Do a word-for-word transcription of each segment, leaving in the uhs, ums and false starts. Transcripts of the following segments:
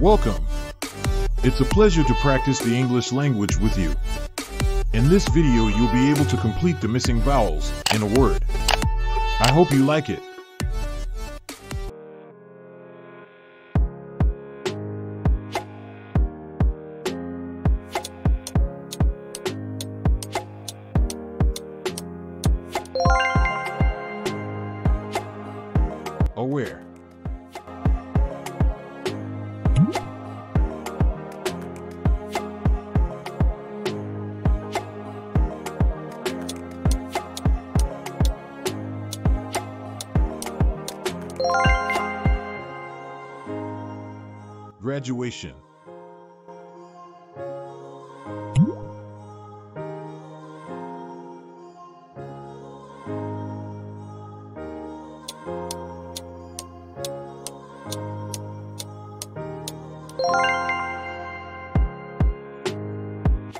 Welcome. It's a pleasure to practice the English language with you. In this video, you'll be able to complete the missing vowels in a word. I hope you like it. Aware. Graduation.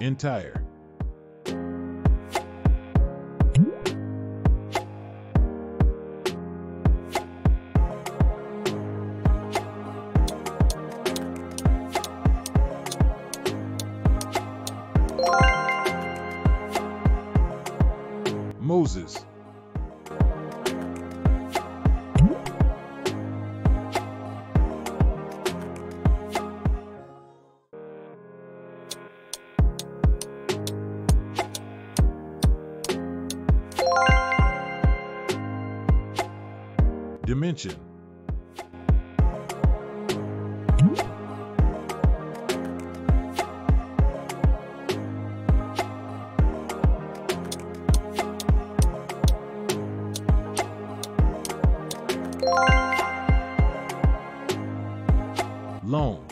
Entire. Moses. Dimension. Loan.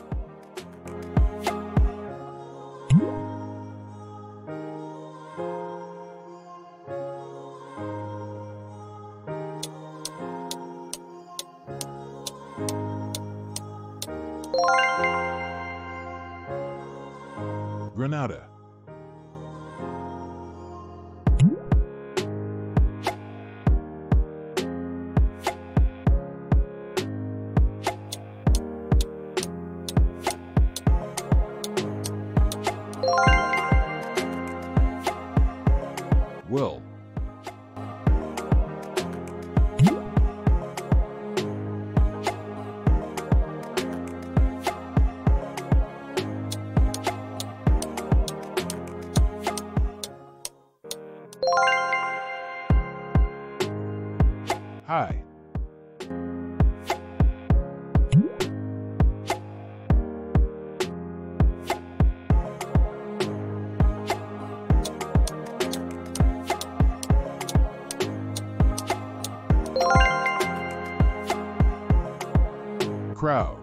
Granada. Will. Hi. Crowd.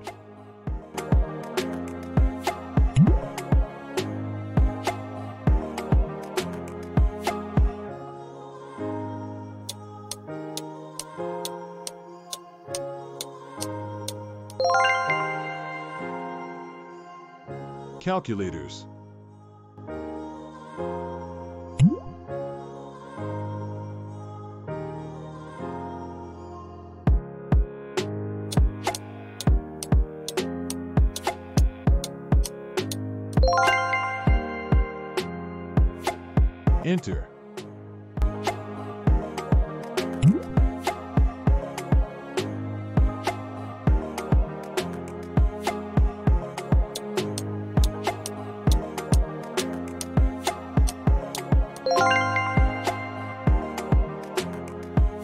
Calculators. Enter.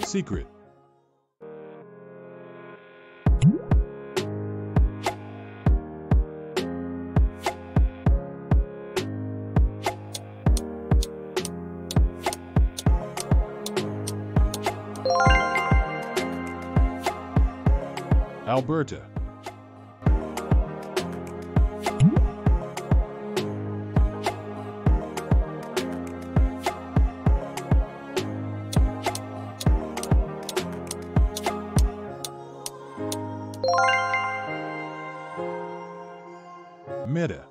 Secret. Alberta. Meta.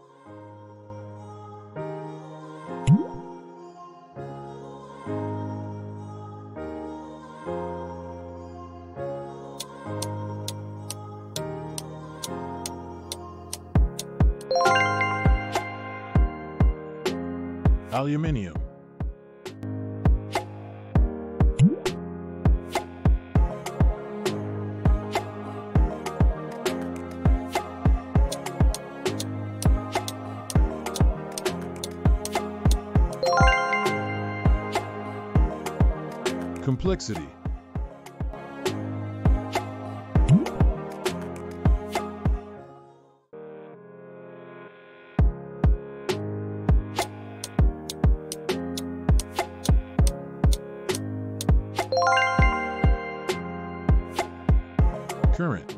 Aluminium. Complexity. Current.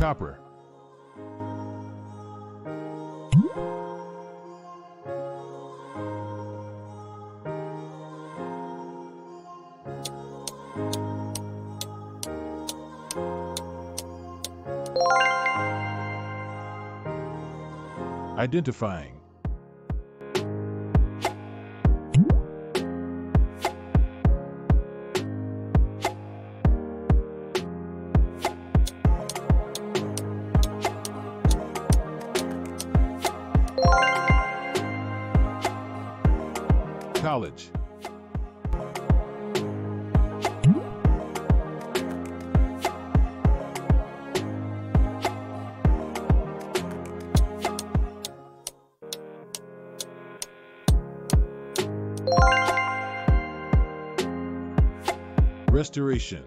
Copper. Identifying. College. Restoration.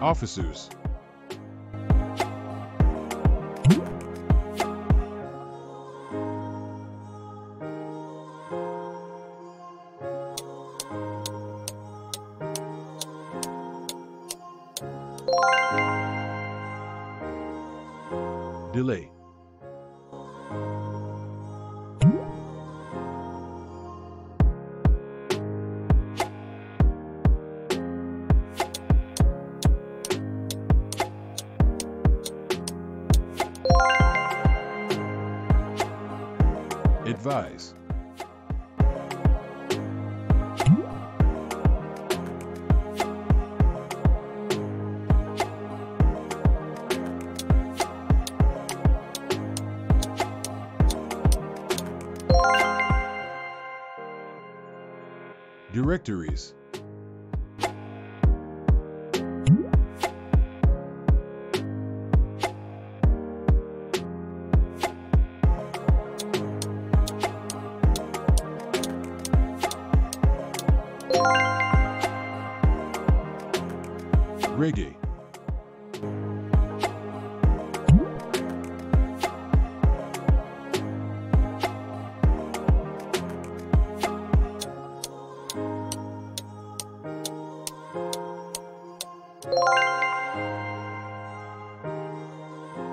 Officers. Delay. Advise. Directories. Reggae.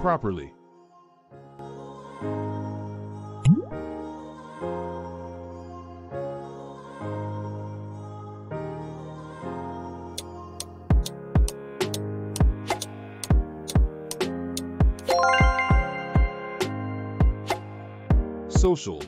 Properly. Social.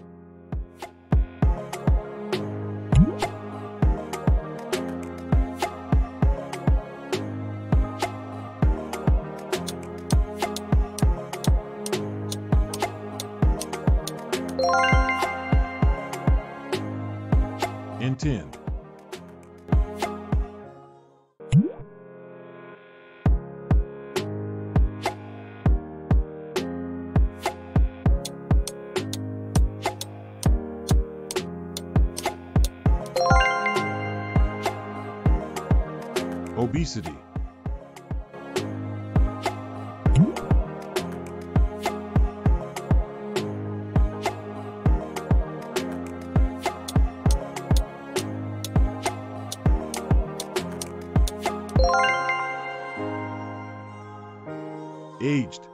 Intend. Obesity. Aged.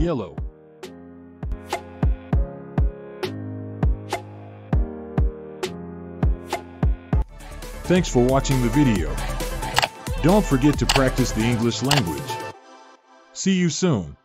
yellow, Thanks for watching the video. Don't forget to practice the English language. See you soon.